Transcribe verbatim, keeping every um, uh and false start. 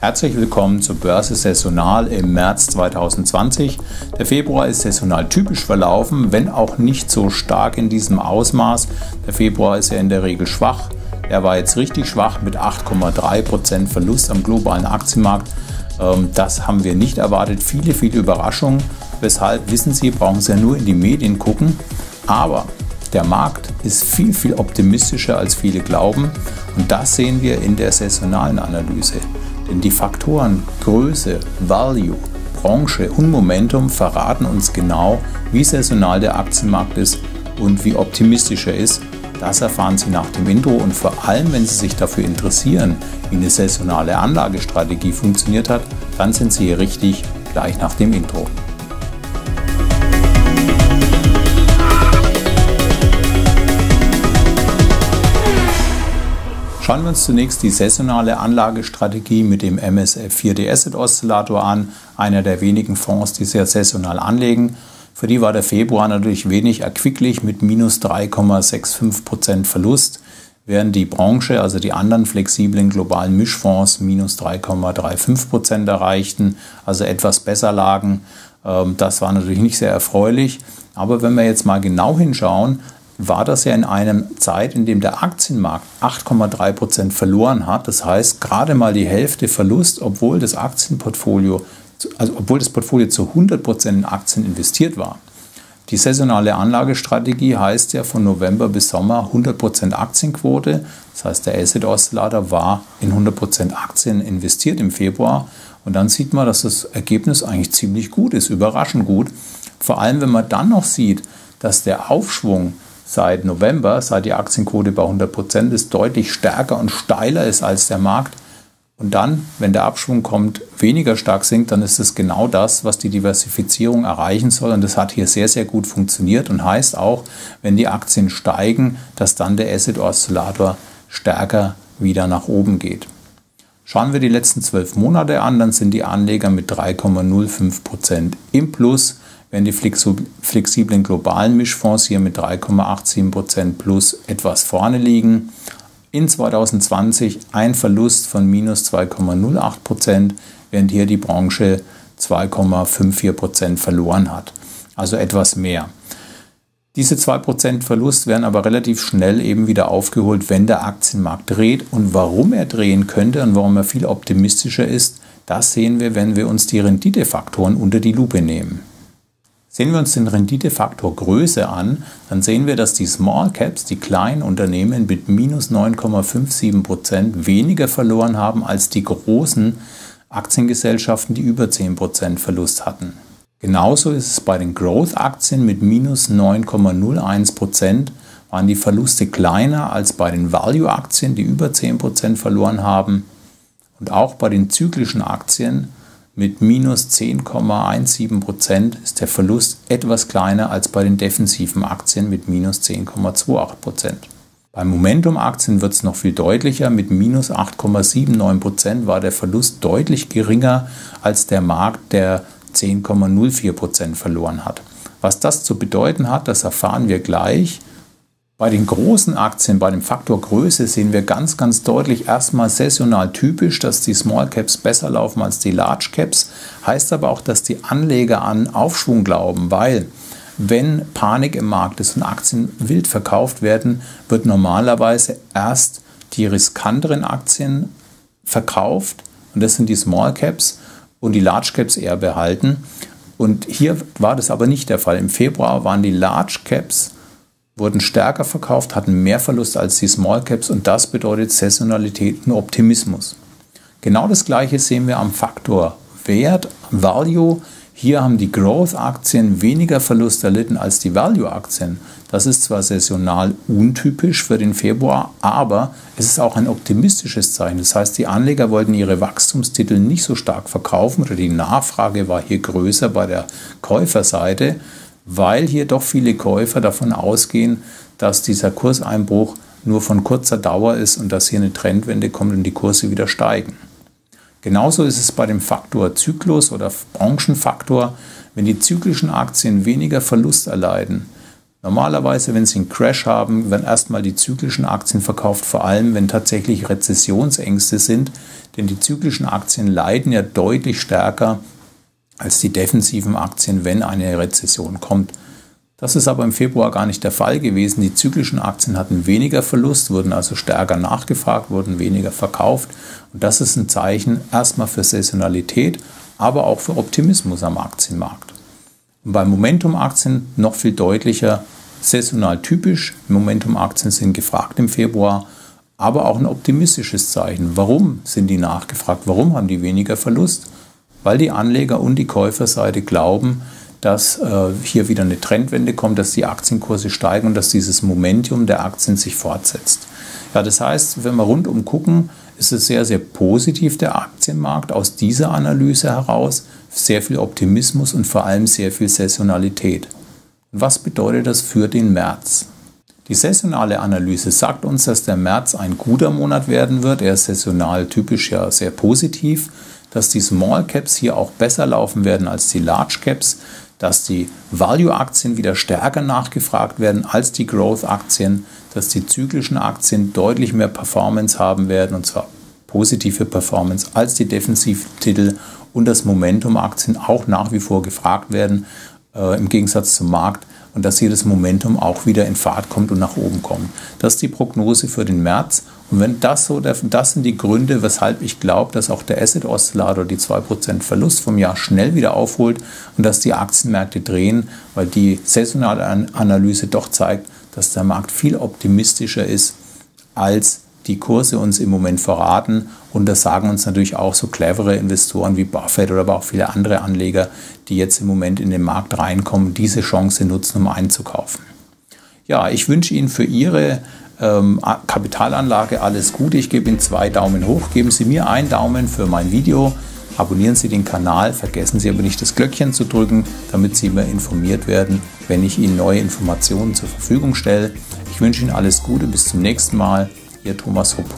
Herzlich willkommen zur Börse Saisonal im März zweitausendzwanzig. Der Februar ist saisonal typisch verlaufen, wenn auch nicht so stark in diesem Ausmaß. Der Februar ist ja in der Regel schwach. Er war jetzt richtig schwach mit acht Komma drei Prozent Verlust am globalen Aktienmarkt. Das haben wir nicht erwartet. Viele, viele Überraschungen. Weshalb, wissen Sie, brauchen Sie ja nur in die Medien gucken. Aber der Markt ist viel, viel optimistischer, als viele glauben. Und das sehen wir in der saisonalen Analyse. Denn die Faktoren Größe, Value, Branche und Momentum verraten uns genau, wie saisonal der Aktienmarkt ist und wie optimistisch er ist. Das erfahren Sie nach dem Intro und vor allem, wenn Sie sich dafür interessieren, wie eine saisonale Anlagestrategie funktioniert hat, dann sind Sie hier richtig, gleich nach dem Intro. Schauen wir uns zunächst die saisonale Anlagestrategie mit dem M S F vier D Asset-Oszillator an, einer der wenigen Fonds, die sehr saisonal anlegen. Für die war der Februar natürlich wenig erquicklich mit minus drei Komma fünfundsechzig Prozent Verlust, während die Branche, also die anderen flexiblen globalen Mischfonds, minus drei Komma fünfunddreißig Prozent erreichten, also etwas besser lagen. Das war natürlich nicht sehr erfreulich, aber wenn wir jetzt mal genau hinschauen, war das ja in einer Zeit, in dem der Aktienmarkt acht Komma drei Prozent verloren hat. Das heißt, gerade mal die Hälfte Verlust, obwohl das Aktienportfolio, also obwohl das Portfolio zu hundert Prozent in Aktien investiert war. Die saisonale Anlagestrategie heißt ja von November bis Sommer hundert Prozent Aktienquote. Das heißt, der Asset-Oszillator war in hundert Prozent Aktien investiert im Februar. Und dann sieht man, dass das Ergebnis eigentlich ziemlich gut ist, überraschend gut. Vor allem, wenn man dann noch sieht, dass der Aufschwung seit November, seit die Aktienquote bei hundert Prozent ist, deutlich stärker und steiler ist als der Markt. Und dann, wenn der Abschwung kommt, weniger stark sinkt, dann ist es genau das, was die Diversifizierung erreichen soll. Und das hat hier sehr, sehr gut funktioniert und heißt auch, wenn die Aktien steigen, dass dann der Asset-Oszillator stärker wieder nach oben geht. Schauen wir die letzten zwölf Monate an, dann sind die Anleger mit drei Komma null fünf Prozent im Plus, während die flexiblen globalen Mischfonds hier mit drei Komma achtzehn Prozent plus etwas vorne liegen. In zweitausendzwanzig ein Verlust von minus zwei Komma null acht Prozent, während hier die Branche zwei Komma fünfundvierzig Prozent verloren hat, also etwas mehr. Diese zwei Prozent Verlust werden aber relativ schnell eben wieder aufgeholt, wenn der Aktienmarkt dreht. Und warum er drehen könnte und warum er viel optimistischer ist, das sehen wir, wenn wir uns die Renditefaktoren unter die Lupe nehmen. Sehen wir uns den Renditefaktor Größe an, dann sehen wir, dass die Small Caps, die kleinen Unternehmen mit minus neun Komma fünf sieben Prozent weniger verloren haben als die großen Aktiengesellschaften, die über zehn Prozent Verlust hatten. Genauso ist es bei den Growth-Aktien mit minus neun Komma null eins Prozent waren die Verluste kleiner als bei den Value-Aktien, die über zehn Prozent verloren haben. Und auch bei den zyklischen Aktien mit minus zehn Komma eins sieben Prozent ist der Verlust etwas kleiner als bei den defensiven Aktien mit minus zehn Komma zwei acht Prozent. Bei Momentum-Aktien wird es noch viel deutlicher. Mit minus acht Komma sieben neun Prozent war der Verlust deutlich geringer als der Markt, der zehn Komma null vier Prozent verloren hat. Was das zu bedeuten hat, das erfahren wir gleich. Bei den großen Aktien, bei dem Faktor Größe, sehen wir ganz, ganz deutlich erstmal saisonal typisch, dass die Small Caps besser laufen als die Large Caps. Heißt aber auch, dass die Anleger an Aufschwung glauben, weil wenn Panik im Markt ist und Aktien wild verkauft werden, wird normalerweise erst die riskanteren Aktien verkauft und das sind die Small Caps und die Large Caps eher behalten. Und hier war das aber nicht der Fall. Im Februar waren die Large Caps wurden stärker verkauft, hatten mehr Verlust als die Small Caps und das bedeutet Saisonalität und Optimismus. Genau das Gleiche sehen wir am Faktor Wert, Value. Hier haben die Growth-Aktien weniger Verlust erlitten als die Value-Aktien. Das ist zwar saisonal untypisch für den Februar, aber es ist auch ein optimistisches Zeichen. Das heißt, die Anleger wollten ihre Wachstumstitel nicht so stark verkaufen oder die Nachfrage war hier größer bei der Käuferseite, weil hier doch viele Käufer davon ausgehen, dass dieser Kurseinbruch nur von kurzer Dauer ist und dass hier eine Trendwende kommt und die Kurse wieder steigen. Genauso ist es bei dem Faktor Zyklus oder Branchenfaktor. Wenn die zyklischen Aktien weniger Verlust erleiden, Normalerweise, wenn Sie einen Crash haben, werden erstmal die zyklischen Aktien verkauft, vor allem wenn tatsächlich Rezessionsängste sind, denn die zyklischen Aktien leiden ja deutlich stärker als die defensiven Aktien, wenn eine Rezession kommt. Das ist aber im Februar gar nicht der Fall gewesen. Die zyklischen Aktien hatten weniger Verlust, wurden also stärker nachgefragt, wurden weniger verkauft. Und das ist ein Zeichen erstmal für Saisonalität, aber auch für Optimismus am Aktienmarkt. Und bei Momentum-Aktien noch viel deutlicher, saisonal typisch. Momentum-Aktien sind gefragt im Februar, aber auch ein optimistisches Zeichen. Warum sind die nachgefragt? Warum haben die weniger Verlust? Weil die Anleger und die Käuferseite glauben, dass äh, hier wieder eine Trendwende kommt, dass die Aktienkurse steigen und dass dieses Momentum der Aktien sich fortsetzt. Ja, das heißt, wenn wir rundum gucken, ist es sehr, sehr positiv, der Aktienmarkt aus dieser Analyse heraus. Sehr viel Optimismus und vor allem sehr viel Saisonalität. Was bedeutet das für den März? Die saisonale Analyse sagt uns, dass der März ein guter Monat werden wird. Er ist saisonal typisch ja sehr positiv, dass die Small Caps hier auch besser laufen werden als die Large Caps, dass die Value-Aktien wieder stärker nachgefragt werden als die Growth-Aktien, dass die zyklischen Aktien deutlich mehr Performance haben werden, und zwar positive Performance als die Defensivtitel, und dass Momentum-Aktien auch nach wie vor gefragt werden, äh, im Gegensatz zum Markt, und dass hier das Momentum auch wieder in Fahrt kommt und nach oben kommt. Das ist die Prognose für den März. Und wenn das so, das sind die Gründe, weshalb ich glaube, dass auch der Asset-Oszillator die zwei Prozent Verlust vom Jahr schnell wieder aufholt und dass die Aktienmärkte drehen, weil die saisonale Analyse doch zeigt, dass der Markt viel optimistischer ist, als die Kurse uns im Moment verraten. Und das sagen uns natürlich auch so clevere Investoren wie Buffett oder aber auch viele andere Anleger, die jetzt im Moment in den Markt reinkommen, diese Chance nutzen, um einzukaufen. Ja, ich wünsche Ihnen für Ihre ähm, Kapitalanlage alles Gute. Ich gebe Ihnen zwei Daumen hoch. Geben Sie mir einen Daumen für mein Video. Abonnieren Sie den Kanal. Vergessen Sie aber nicht, das Glöckchen zu drücken, damit Sie immer informiert werden, wenn ich Ihnen neue Informationen zur Verfügung stelle. Ich wünsche Ihnen alles Gute. Bis zum nächsten Mal. Ihr Thomas Hupp.